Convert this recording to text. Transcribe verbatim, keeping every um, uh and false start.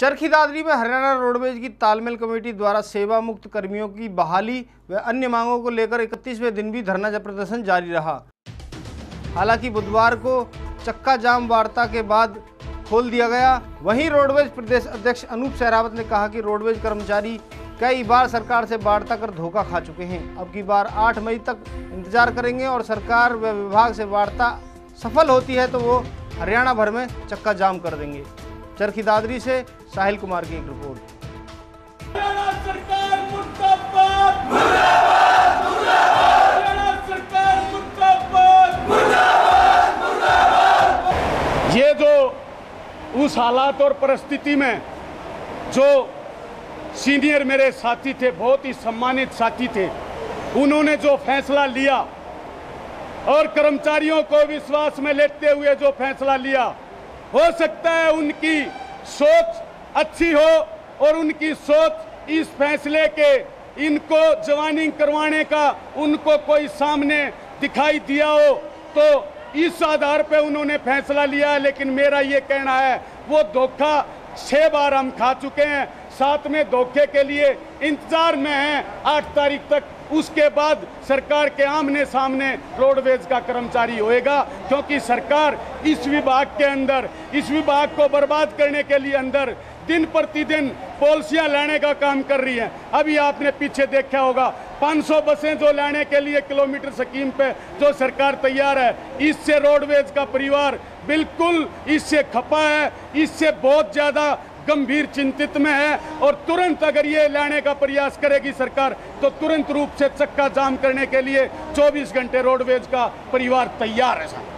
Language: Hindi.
चरखी दादरी में हरियाणा रोडवेज की तालमेल कमेटी द्वारा सेवा मुक्त कर्मियों की बहाली व अन्य मांगों को लेकर इकतीसवें दिन भी धरना प्रदर्शन जारी रहा। हालांकि बुधवार को चक्का जाम वार्ता के बाद खोल दिया गया। वहीं रोडवेज प्रदेश अध्यक्ष अनूप सहरावत ने कहा कि रोडवेज कर्मचारी कई बार सरकार से वार्ता कर धोखा खा चुके हैं, अब की बार आठ मई तक इंतजार करेंगे और सरकार व विभाग से वार्ता सफल होती है तो वो हरियाणा भर में चक्का जाम कर देंगे। चरखी दादरी से साहिल कुमार की एक रिपोर्ट। ये जो उस हालात और परिस्थिति में जो सीनियर मेरे साथी थे, बहुत ही सम्मानित साथी थे, उन्होंने जो फैसला लिया और कर्मचारियों को विश्वास में लेते हुए जो फैसला लिया, हो सकता है उनकी सोच अच्छी हो और उनकी सोच इस फैसले के इनको जवानिंग करवाने का उनको कोई सामने दिखाई दिया हो तो इस आधार पे उन्होंने फैसला लिया। लेकिन मेरा ये कहना है वो धोखा छः बार हम खा चुके हैं, साथ में धोखे के लिए इंतजार में हैं आठ तारीख तक। उसके बाद सरकार के आमने सामने रोडवेज का कर्मचारी होएगा, क्योंकि सरकार इस विभाग के अंदर इस विभाग को बर्बाद करने के लिए अंदर दिन प्रतिदिन पॉलिसियाँ लाने का काम कर रही है। अभी आपने पीछे देखा होगा पाँच सौ बसें जो लाने के लिए किलोमीटर स्कीम पे जो सरकार तैयार है, इससे रोडवेज का परिवार बिल्कुल इससे खपा है, इससे बहुत ज़्यादा गंभीर चिंतित में है। और तुरंत अगर ये लाने का प्रयास करेगी सरकार तो तुरंत रूप से चक्का जाम करने के लिए चौबीस घंटे रोडवेज का परिवार तैयार है।